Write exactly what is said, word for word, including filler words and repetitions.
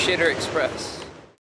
Kitter Express.